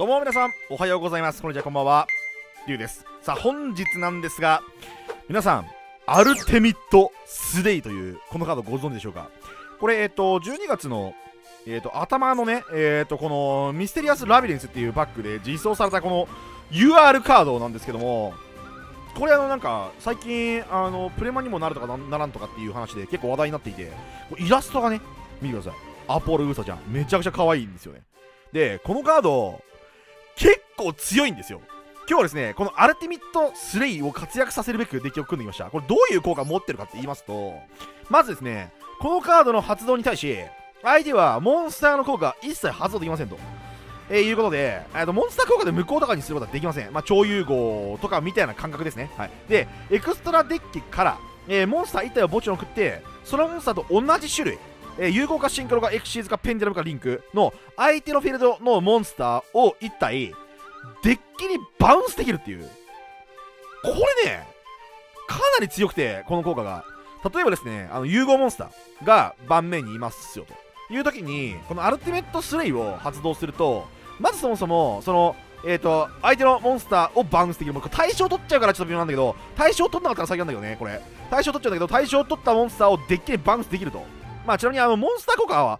どうも皆さん、おはようございます。こんにちは、こんばんは。リュウです。さあ、本日なんですが、皆さん、アルテミッド・スデイという、このカードご存知でしょうか。これ、12月の、頭のね、この、ミステリアス・ラビリンスっていうパックで実装されたこの UR カードなんですけども、これなんか最近プレマにもなるとかならんとかっていう話で結構話題になっていて、イラストがね、見てください。アポロウサちゃんめちゃくちゃ可愛いんですよね。でこのカード結構強いんですよ。今日はですね、このアルティミットスレイを活躍させるべくデッキを組んできました。これどういう効果を持ってるかって言いますと、まずですね、このカードの発動に対し相手はモンスターの効果は一切発動できませんということで、モンスター効果で無効とかにすることはできません。まあ、超融合とかみたいな感覚ですね。はい、で、エクストラデッキから、モンスター1体を墓地に送って、そのモンスターと同じ種類、融合かシンクロかエクシーズかペンデラムかリンクの相手のフィールドのモンスターを1体、デッキにバウンスできるっていう。これね、かなり強くて、この効果が。例えばですね、融合モンスターが盤面にいますよという時に、このアルティメットスレイを発動すると、まずそもそも、その、相手のモンスターをバウンスできる。もう対象取っちゃうからちょっと微妙なんだけど、対象取んなかったら先なんだけどね、これ。対象取っちゃうんだけど、対象取ったモンスターをデッキにバウンスできると。まあ、ちなみに、モンスター効果は、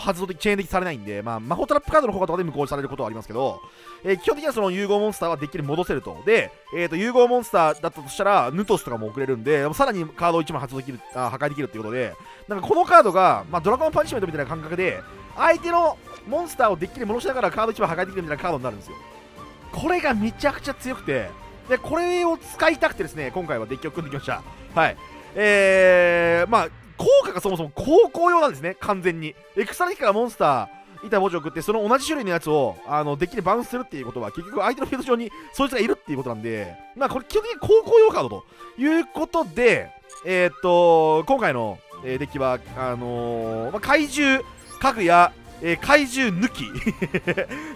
発動的、チェーン的されないんで、まあ、魔法トラップカードの効果とかで無効されることはありますけど、基本的にはその融合モンスターはデッキに戻せると。で、融合モンスターだったとしたら、ヌトスとかも送れるんで、さらにカードを1枚発動できる、破壊できるっていうことで、なんかこのカードが、まあ、ドラゴンパニシメントみたいな感覚で、相手のモンスターをデッキに戻しながらカード1枚破壊できるみたいなカードになるんですよ。これがめちゃくちゃ強くて、でこれを使いたくてですね、今回はデッキを組んできました。はい、まあ効果がそもそも高校用なんですね。完全にエクストラデッキからモンスター板文字を送って、その同じ種類のやつをデッキでバウンスするっていうことは、結局相手のフィールド上にそいつがいるっていうことなんで、まあこれ基本的に高校用カードということで、今回のデッキはまあ、怪獣家具や怪獣抜き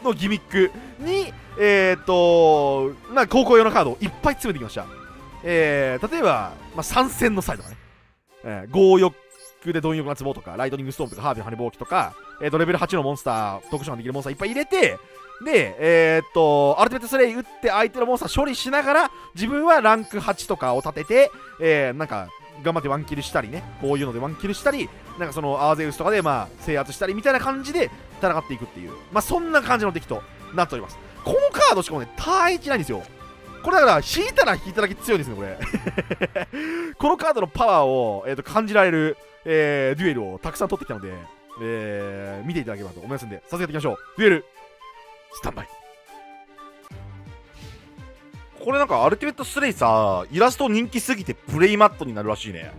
のギミックに、なんか高校用のカードをいっぱい詰めてきました。例えば、まあ、参戦の際とかね、強欲で貪欲な壺とか、ライトニングストーンとか、ハービーの羽ぼうきとか、レベル8のモンスター、特殊ができるモンスターいっぱい入れて、で、アルティメットスレイ打って相手のモンスター処理しながら、自分はランク8とかを立てて、なんか、頑張ってワンキルしたりね、こういうのでワンキルしたり、なんかそのアーゼウスとかでまあ制圧したりみたいな感じで戦っていくっていう、まあそんな感じのデッキとなっております。このカードしかもね、対1ないんですよ。これだから引いたら引いただけ強いんですね、これこのカードのパワーを、感じられる、デュエルをたくさん取ってきたので、見ていただければと思いますんで、早速やっていきましょう。デュエルスタンバイ。これなんかアルティメットスレイさ、イラスト人気すぎてプレイマットになるらしいね。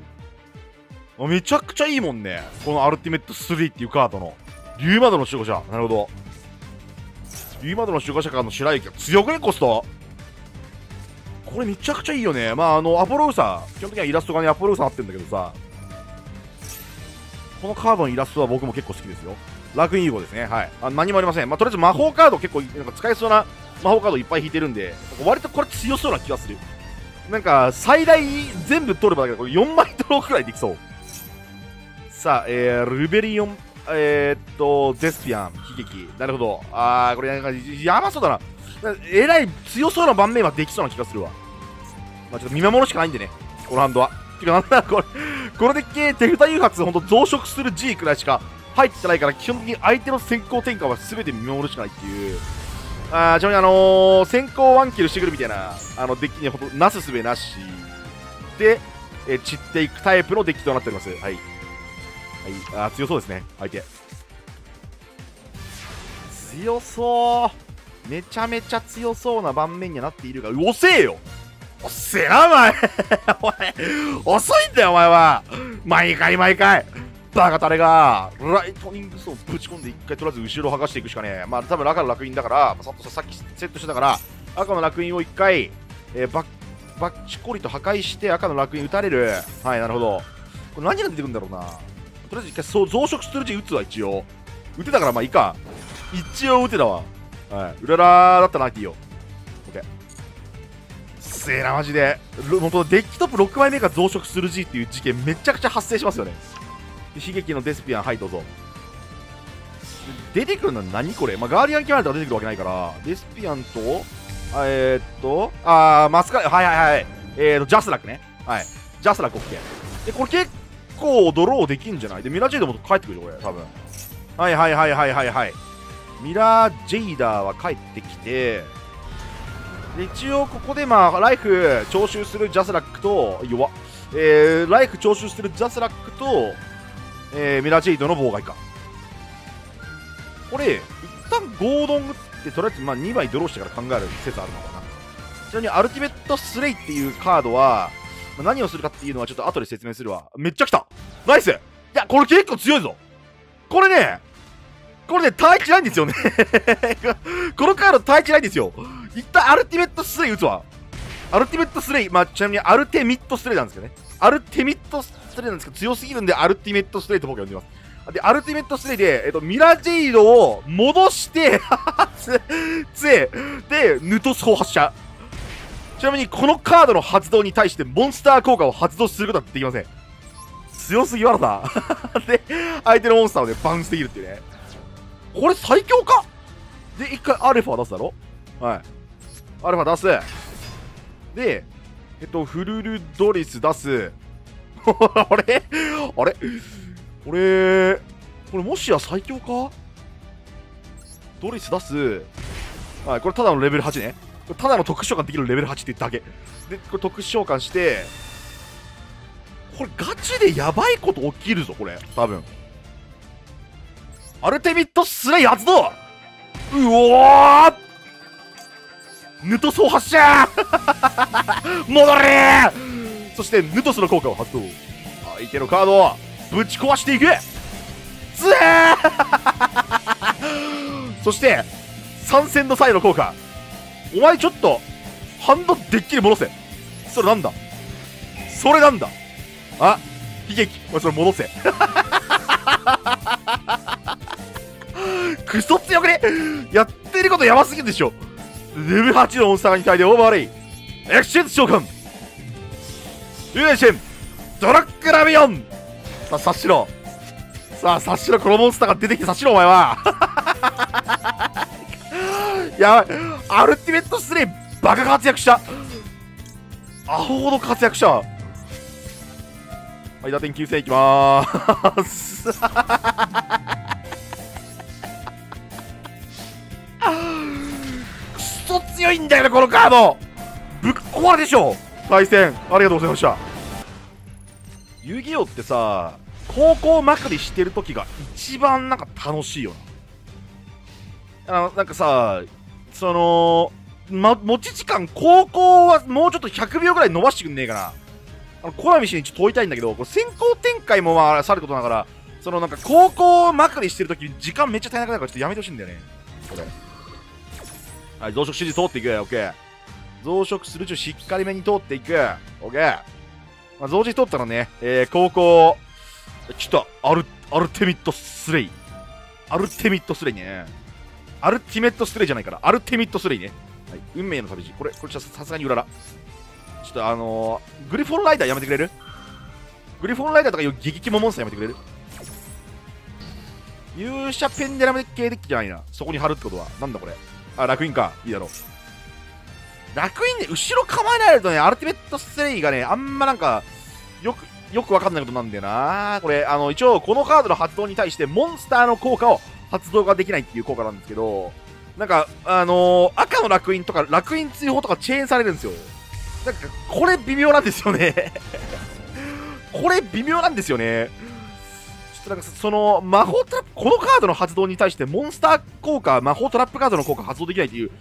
めちゃくちゃいいもんね、このアルティメットスレイっていうカードの。竜窓の守護者、なるほど。竜窓の守護者からの白雪が強くね、コスト。これめちゃくちゃいいよね。まあアポロウサ、基本的にはイラストがね、アポロウサになってるんだけどさ、このカードのイラストは僕も結構好きですよ。楽園融合ですね。はい、何もありません。まあとりあえず魔法カード結構なんか使えそうな魔法カードいっぱい引いてるんで、割とこれ強そうな気がする。なんか最大全部取ればだけど、これ4枚取ろうくらいできそう。さあ、ルベリオン、ゼスピアン悲劇、なるほど。ああ、これなんかやばそうだな。えらい強そうな盤面はできそうな気がするわ。まあ、ちょっと見守るしかないんでね、このハンドは。てかなんだこれで手札誘発ほんと増殖する G くらいしか入ってないから、基本的に相手の先行転換は全て見守るしかないっていう。ああ、ちなみに先行ワンキルしてくるみたいなデッキにほんとなすすべなしで散っていくタイプのデッキとなっております。はい、はい、あ、強そうですね、相手強そう、めちゃめちゃ強そうな盤面にはなっているが、遅えよ、遅えなお前遅いんだよお前は、毎回バカタレがライトニングスをぶち込んで一回とりあえず後ろを剥がしていくしかねえ。まあ多分赤の楽園だから、まあ、さっきセットしてたから赤の楽園を一回、バッチコリと破壊して赤の楽園打たれる。はい、なるほど。これ何が出てくるんだろうな。とりあえず一回そう増殖するうち打つわ。一応打てたからまあいいか、一応打てたわ。はい、うららだったな、いいよ。せーな、マジで本当デッキトップ6枚目が増殖する G っていう事件めちゃくちゃ発生しますよね。悲劇のデスピアン、はいどうぞ。出てくるのは何これ、まあ、ガーディアンキャラとは出てくるわけないから、デスピアンと、マスカレ、はいはいはい、ジャスラックね。はい。ジャスラック OK。で、これ結構ドローできんじゃないで、ミラージェイダも帰ってくるよ、これ、多分。はいはいはいはいはいはい。ミラージェイダーは帰ってきて、で一応ここでまあライフ徴収するジャスラックと、弱っ。ライフ徴収するジャスラックと、ミラージェイドの妨害か。これ、一旦ゴードン打って、とりあえずまあ2枚ドローしてから考える説あるのかな。ちなみにアルティメットスレイっていうカードは、まあ、何をするかっていうのはちょっと後で説明するわ。めっちゃ来たナイス。いや、これ結構強いぞこれね。これね、耐えきれないんですよね。このカード耐えきれないんですよ。一旦アルティメットスレイ打つわ。アルティメットスレイ、まあ、ちなみにアルテミットスレイなんですけどね。アルテミットスレイなんですけど、強すぎるんで、アルティメットスレイと僕は呼んでます。で、アルティメットスレイで、ミラジェイドを戻してで、ヌトス砲発射。ちなみに、このカードの発動に対して、モンスター効果を発動することはできません。強すぎわらさ。で、相手のモンスターをね、バウンスできるっていうね。これ最強かで、一回アルファ出すだろ、はい。アルファ出す。で、フルルドリス出す。あれあれこれもしや最強かドリス出す。はい、これただのレベル8ね。これただの特殊召喚できるレベル8ってだけ。で、これ特殊召喚して、これガチでやばいこと起きるぞ、これ。多分。アルテミットスレイ発動。うおーヌトスを発射戻れ。そしてヌトスの効果を発動。相手のカードをぶち壊していく。つえそして参戦の際の効果。お前ちょっとハンドデッキに戻せ。それなんだそれなんだあ悲劇。お前それ戻せクソ強くねやってることやばすぎるでしょ。レベル8のモンスターに対してオーバーレイエクシェンズ召喚ユーシェンドラッグラビオン。さあ察しろ、さあ察しろ、このモンスターが出てきて察しろお前はやばい。アルティメットスレイバカ活躍した、アホほど活躍した。はい、打点9000いきまーすクソ強いんだよねこのカード。ぶっ壊れでしょ。対戦ありがとうございました。遊戯王ってさ、高校まくりしてる時が一番なんか楽しいよな。なんかさ、その、持ち時間高校はもうちょっと100秒ぐらい伸ばしてくんねえかな。コナミ氏にちょっと問いたいんだけど、これ先行展開もまあさることながら、そのなんか高校まくりしてるとき時間めっちゃ足りなくなるからちょっとやめてほしいんだよねこれ。はい、増殖指示通っていく。オッケー。増殖する中しっかりめに通っていく。オッケー。まあ、増殖通ったらね、高校、ちょっとアルティメットスレイ。アルティメットスレイね。アルティメットスレイじゃないから、アルティメットスレイね。はい、運命の旅路。これちょっとさすがにうらら。ちょっとグリフォンライダーやめてくれる？グリフォンライダーとかいう激キモモンスターやめてくれる？勇者ペンデラム系デッキじゃないな。そこに貼るってことは。なんだこれ。あ、楽園か。いいだろう。楽園ね、後ろ構えられるとね、アルティメットスレイがね、あんまなんか、よくわかんないことなんだよな。これ、一応、このカードの発動に対して、モンスターの効果を発動ができないっていう効果なんですけど、なんか、赤の楽園とか、楽園追放とかチェーンされるんですよ。なんかこれ微妙なんですよねこれ微妙なんですよね。ちょっとなんかその魔法トラップ、このカードの発動に対してモンスター効果、魔法トラップカードの効果発動できないっていう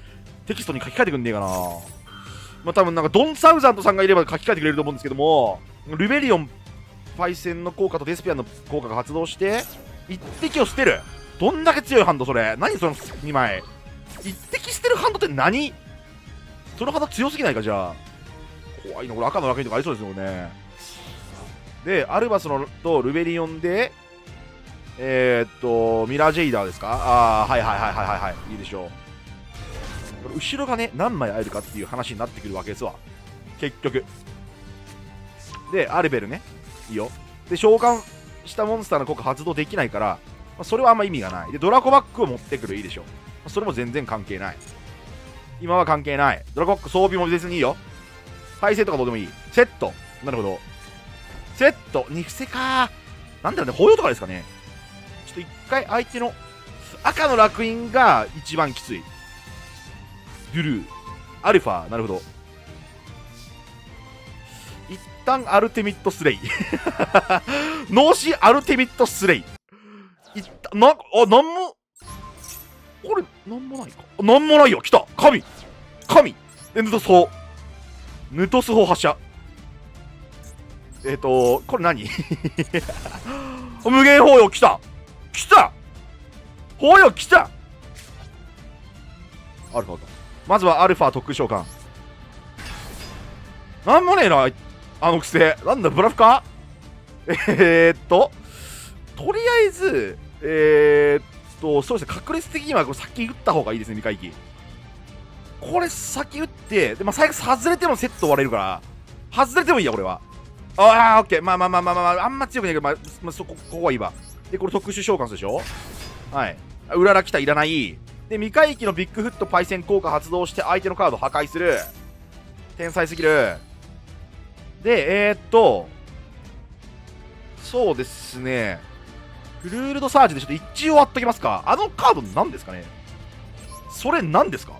テキストに書き換えてくんねえかな。まあ多分なんかドン・サウザントさんがいれば書き換えてくれると思うんですけども、ルベリオンパイセンの効果とデスピアンの効果が発動して一滴を捨てる。どんだけ強いハンドそれ。何その2枚。一滴捨てるハンドって何？そのハンド強すぎないか。じゃあ怖いのこれ。赤のラケンとかありそうですよね。で、アルバスのとルベリオンで、ミラージェイダーですか。ああ、はいはいはいはいはい。いいでしょう。これ後ろがね、何枚会えるかっていう話になってくるわけですわ。結局。で、アルベルね。いいよ。で、召喚したモンスターの効果発動できないから、それはあんま意味がない。で、ドラコバックを持ってくるいいでしょ。それも全然関係ない。今は関係ない。ドラコバック装備も別にいいよ。耐性とかどうでもいい。セット。なるほど。セット。二伏せかー。なんだろうね、包容とかですかね。ちょっと一回相手の赤の楽園が一番きつい。ドゥルー。アルファ。なるほど。一旦アルティミットスレイ。脳死アルティミットスレイ。一旦、なんも、これ、なんもないか。なんもないよ。来た。神。で、ヌトス砲。ヌトス砲発射。これ何？無限砲よ。来た砲よ、来た。アルファか。まずはアルファ特殊召喚。なんもねえな、あの癖。なんだ、ブラフか。とりあえず、そうですね、確率的にはこれ先打った方がいいですね、未回帰。これ先打って、で、まあ、最悪外れてもセット割れるから、外れてもいいや、これは。ああ、オッケー。まあ、あんま強くないけど、まあ、ここはいいわ。で、これ特殊召喚するでしょ。はい。裏ら来た、いらない。で、未回帰のビッグフットパイセン効果発動して、相手のカードを破壊する。天才すぎる。で、そうですね。クルールドサージでちょっと一応割っときますか。あのカード何ですかね。それ何ですか。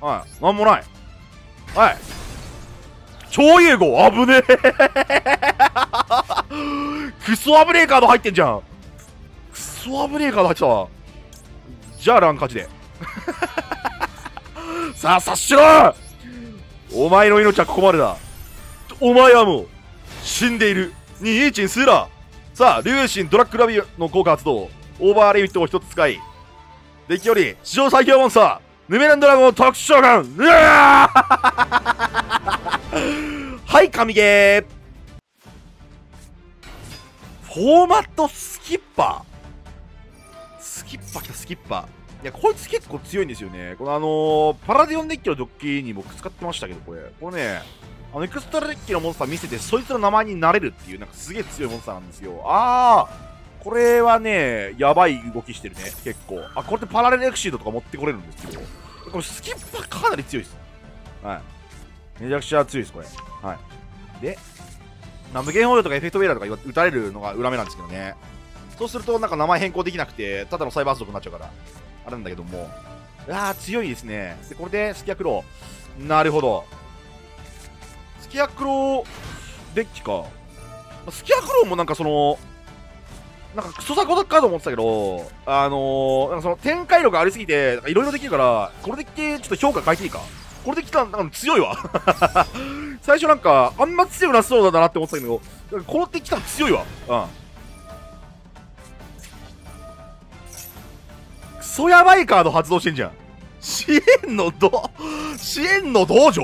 はい。なんもない。はい。超融合危ねえ。クソ危ねえカード入ってんじゃん。クソ危ねえカード入ってたわ。じゃあラン勝ちで。さあ、察しろ。お前の命はここまでだ。お前はもう死んでいる。211スーラー。さあ、竜神ドラッグラビの効果発動。オーバーリミットを1つ使い。デッキより史上最強モンスター、ヌメランドラゴンを特殊召喚。うわーはい、神ゲー。フォーマットスキッパー。スキッパー。いや、こいつ結構強いんですよね。このパラディオンデッキのドッキに僕使ってましたけど、これね、エクストラデッキのモンスター見せて、そいつの名前になれるっていう、なんかすげえ強いモンスターなんですよ。これはね、やばい動きしてるね、結構。あ、これでパラレルエクシードとか持ってこれるんですけど、これスキッパーかなり強いです。はい。めちゃくちゃ強いです、これ。はい。で、無限放流とかエフェクトベイラーとか打たれるのが裏目なんですけどね。そうすると、なんか名前変更できなくて、ただのサイバー族になっちゃうから、あれなんだけども。強いですね。で、これでスキアクロー。なるほど。スキアクローデッキか。スキアクローもなんかなんかクソサコだっかと思ってたけど、なんかその展開力ありすぎて、いろいろできるから、これでちょっと評価変えていいか。これできたらなんか強いわ。最初なんか、あんま強くなそうだなって思ってたけど、このデッキたら強いわ。クソやばいカード発動してんじゃん。支援の道場。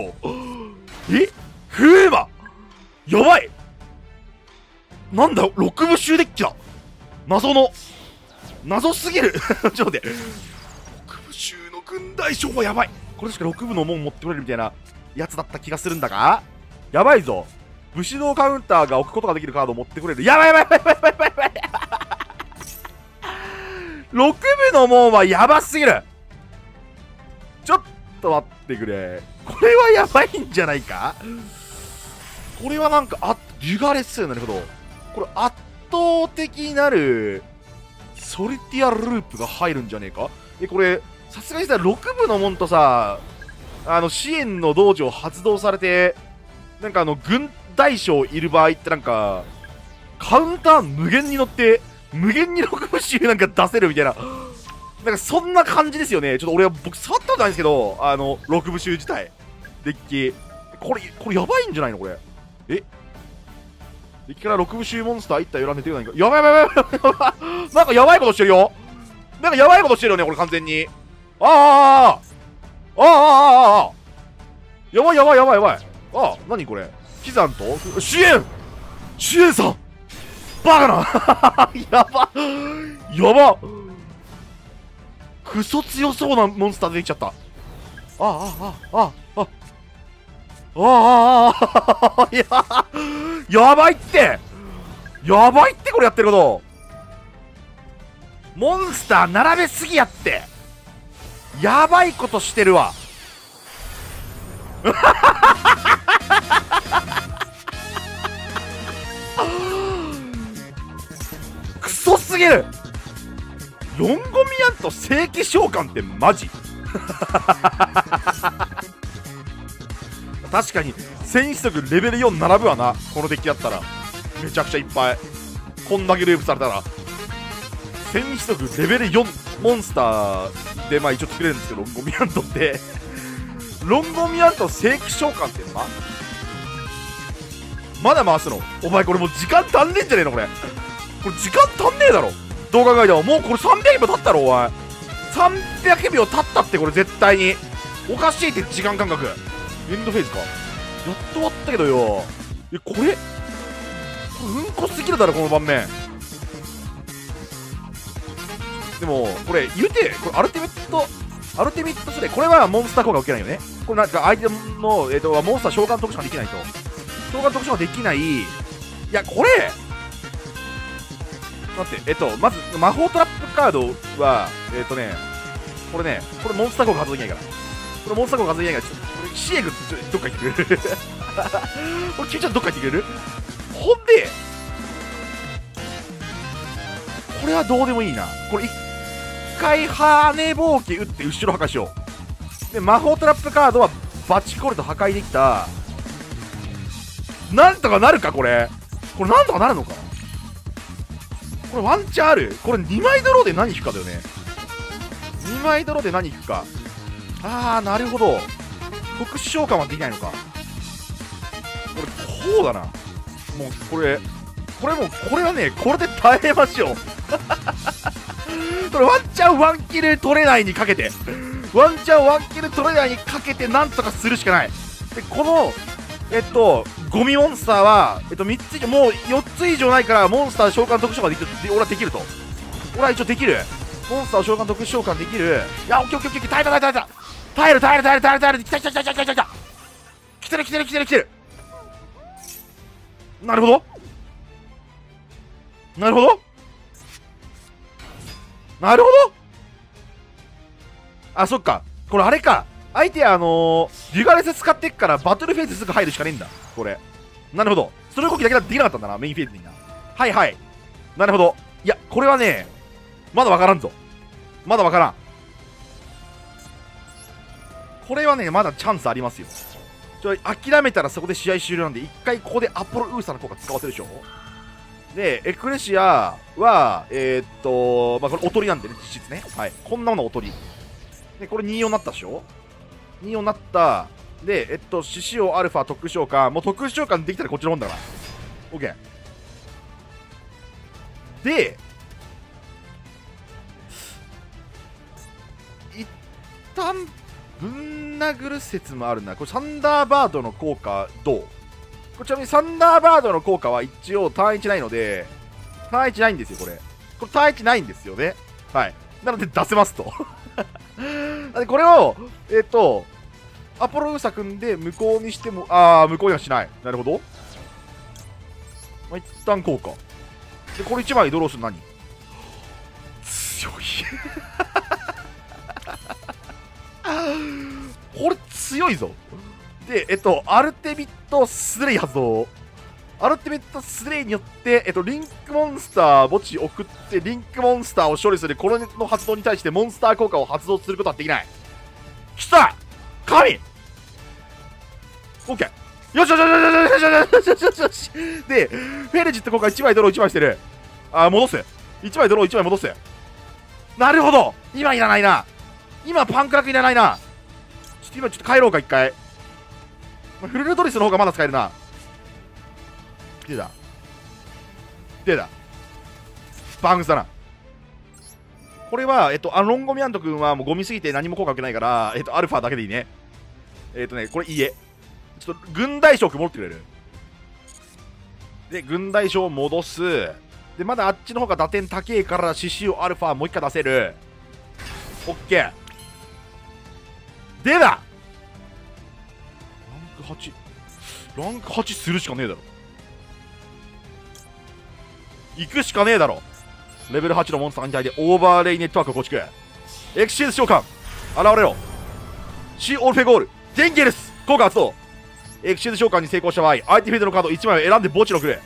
えフーマやばい。なんだよ、6部集デッキだ。謎すぎる。ちょっと待って、6部集の軍大将はやばい。これしか6部の門持ってこれるみたいなやつだった気がするんだが、やばいぞ。武士道カウンターが置くことができるカードを持ってこれる。やばい。6部の門はやばすぎる。ちょっと待ってくれ、これはやばいんじゃないか。これはなんか、リュガレス。なるほど。これ圧倒的なる、ソリティアループが入るんじゃねえか。これ、さすがにさ、6部の門とさ、支援の道場発動されて、なんか軍大将いる場合ってなんか、カウンター無限に乗って、無限に6部集なんか出せるみたいな、なんかそんな感じですよね。ちょっと僕触ったことないんですけど、6部集自体、デッキ。これやばいんじゃないのこれ。デッキから6部集モンスター1体選んでてる何か。やばい。なんかやばいことしてるよ。ね、これ完全に。ああ。やばい。何これ。キザンと支援さんバカな。やば。クソ強そうなモンスター出てきちゃった。やばいってやばいって、これやってることモンスター並べすぎやって、やばいことしてるわ。クソすぎる。ヨンゴミヤンと正規召喚ってマジ。確かに戦士族レベル4並ぶわな、このデッキだったら。めちゃくちゃいっぱい、こんだけループされたら戦士族レベル4モンスターでまあ一応作れるんですけど、ロンゴミアントってロンゴミアント正規召喚ってまだ回すのお前、これもう時間足んねえんじゃねえの、これ時間足んねえだろ。動画外ではもうこれ300秒経ったろお前。300秒経ったって、これ絶対におかしいって、時間感覚。エンドフェーズか、やっと終わったけどよ。え、これうんこすぎるだろこの盤面。でもこれ言うて、これアルティメットスレイ、これはモンスター効果受けないよね。これなんか相手の、モンスター召喚特殊ができないと、召喚特殊ができない。いやこれ待って、まず魔法トラップカードはこれモンスター効果発動できないから、これモンスター効果発動できないから、これシエグどっか行ってくれる。これキューちゃんどっか行ってくれる。ほんでこれはどうでもいいな。これ一回羽ぼうき打って後ろ破壊しよう。で魔法トラップカードはバチコルと破壊できた。なんとかなるか、これなんとかなるのか。これワンチャンある。これ2枚ドローで何引くかだよね。2枚ドローで何引くか。あーなるほど、特殊召喚はできないのか。これこうだな、もうこれもうこれはね、これで耐えましょう。これワンチャンワンキル取れないにかけて、ワンチャンワンキル取れないにかけてなんとかするしかない。でこのゴミモンスターは、3つ以上、もう4つ以上ないから、モンスター召喚特殊召喚できる。俺はできると、俺は一応できる、モンスターを召喚特殊召喚できる。いやオッケーオッケーオッケー、耐える、来てる。なるほど。あ、そっか、これあれか、相手リュガレス使ってっからバトルフェーズすぐ入るしかねえんだこれ。なるほど、その動きだけだってできなかったんだな、メインフェーズにな。はいなるほど。いやこれはねまだわからん。これはねまだチャンスありますよ。諦めたらそこで試合終了なんで、一回ここでアポロウーサの効果使わせるでしょ。でエクレシアはまあこれおとりなんでね、実質ね。はい、こんなものおとりで、これ24になったでしょ。24になった。で獅子王アルファ特殊召喚、もう特殊召喚できたらこっちのもんだから OK で、一旦ぶん殴る説もあるな。これサンダーバードの効果どう？これちなみにサンダーバードの効果は一応ターン1ないので、ターン1ないんですよ、これターン1ないんですよね。はい。なので出せますと。これを、アポロウサ君で無効にしても、無効にはしない。なるほど。まあ、一旦効果。で、これ1枚ドローする何？強い。これ強いぞ。でアルティメットスレイ発動。アルティメットスレイによって、リンクモンスター墓地送ってリンクモンスターを処理する。これの発動に対してモンスター効果を発動することはできない。きた神 !OK! よしで、フェルジット効果1枚ドロー1枚してる。戻す。1枚ドロー1枚戻す。なるほど、今いらないな。今パンクラクいらないな。ちょっと帰ろうか一回。フルルドリスの方がまだ使えるな。出たバウンスだな。これはロンゴミアント君はもうゴミすぎて何も効果受けないから、アルファだけでいいね。これいいえ、ちょっと軍大将持ってくれる。で軍大将を戻す。でまだあっちの方が打点高えから、獅子王アルファもう一回出せる。オッケーでだ、ランク8するしかねえだろ。行くしかねえだろ。レベル8のモンスターに対でオーバーレイネットワークを構築。エクシーズ召喚、現れろ。シーオルフェゴールデンゲルス効果発動。エクシーズ召喚に成功した場合、相手フィールドのカード1枚を選んで墓地のくれ。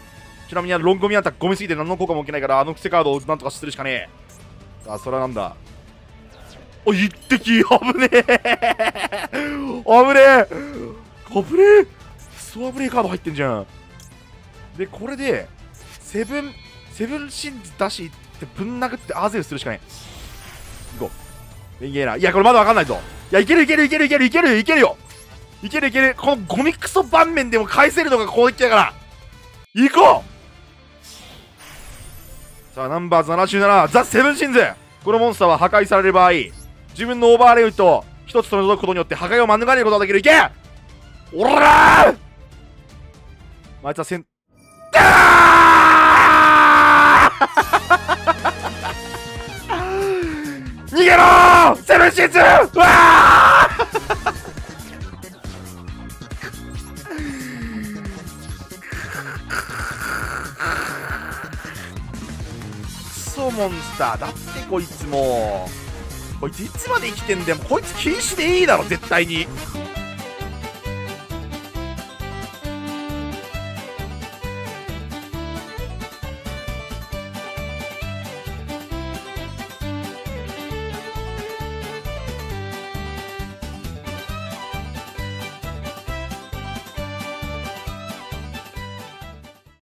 ちなみにロンゴミアンタックゴミすぎて何の効果も受けないから、あの癖カードをなんとかするしかねえ。あ、それはなんだ。お、一滴、危ねえ危ねえ危ねえ、クソ危ねえカード入ってんじゃん。で、これでセブンシンズ出しってぶん殴ってアゼウスするしかねえ。行こう。いけない。いや、これまだわかんないぞ。いや、いけるいけるいけるいけるいけるいけるよ。いけるいける。このゴミクソ盤面でも返せるのが攻撃だから。行こう。さあ、ナンバーズ77、ザ・セブンシンズ。このモンスターは破壊される場合、自分のオーバーレインと一つ取り除くことによって破壊を免れることができる。いけ！おらー！あいつは逃げろー！セブンシンズ！うわー！モンスターだってこいつもう。こいついつまで生きてんだよ。こいつ禁止でいいだろ絶対に。